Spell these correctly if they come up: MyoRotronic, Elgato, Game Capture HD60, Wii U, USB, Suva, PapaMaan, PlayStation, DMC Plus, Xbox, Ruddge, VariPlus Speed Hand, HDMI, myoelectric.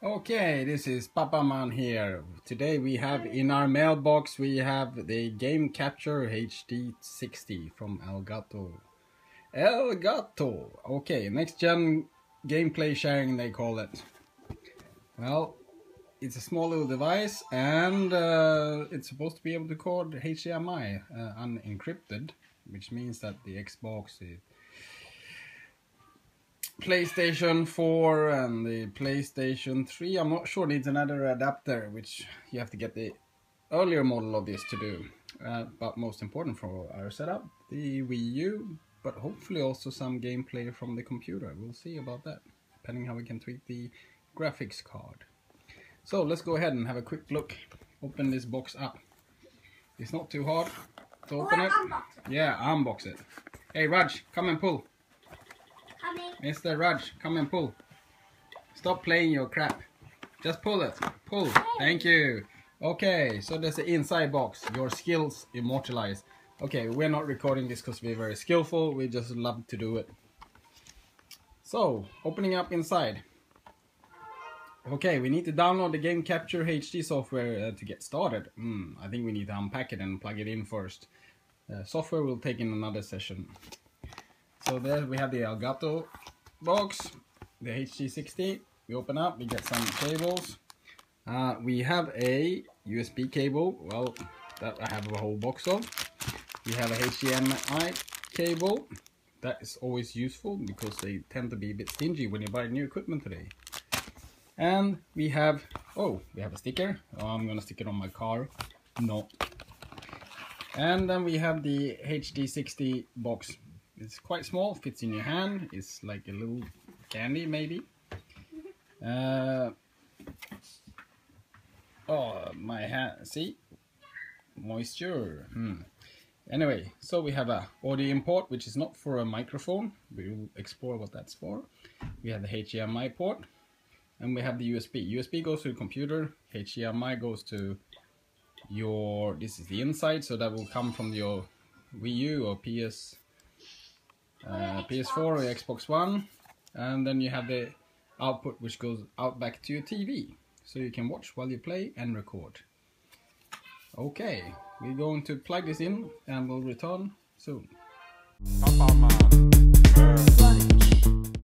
Okay, this is PapaMaan here. Today we have in our mailbox we have the Game Capture HD60 from Elgato. Okay, next gen gameplay sharing they call it. Well, it's a small little device and it's supposed to be able to record HDMI unencrypted, which means that the Xbox is PlayStation 4 and the PlayStation 3, I'm not sure, needs another adapter, which you have to get the earlier model of this to do. But most important for our setup, the Wii U, but hopefully also some gameplay from the computer. We'll see about that, depending how we can tweak the graphics card. So let's go ahead and have a quick look. Open this box up. It's not too hard to open it. Yeah, unbox it. Hey Ruddge, come and pull. Mr. Ruddge, come and pull. Stop playing your crap. Just pull it. Pull. Thank you. Okay, so there's the inside box. Your skills immortalized. Okay, we're not recording this because we're very skillful. We just love to do it. So, opening up inside. Okay, we need to download the Game Capture HD software to get started. I think we need to unpack it and plug it in first. Software will take in another session. So there we have the Elgato box, the HD60. We open up, we get some cables. We have a USB cable, well, that I have a whole box of. We have a HDMI cable. That is always useful because they tend to be a bit stingy when you buy new equipment today. And we have, oh, we have a sticker. Oh, I'm gonna stick it on my car. No. And then we have the HD60 box. It's quite small, fits in your hand, it's like a little candy maybe. Oh, my hand, see? Moisture. Anyway, so we have a audio import, which is not for a microphone. We will explore what that's for. We have the HDMI port, and we have the USB. USB goes to the computer, HDMI goes to your, this is the inside, so that will come from your Wii U or PS4 or Xbox One, and then you have the output which goes out back to your TV, so you can watch while you play and record. Okay, we're going to plug this in and we'll return soon.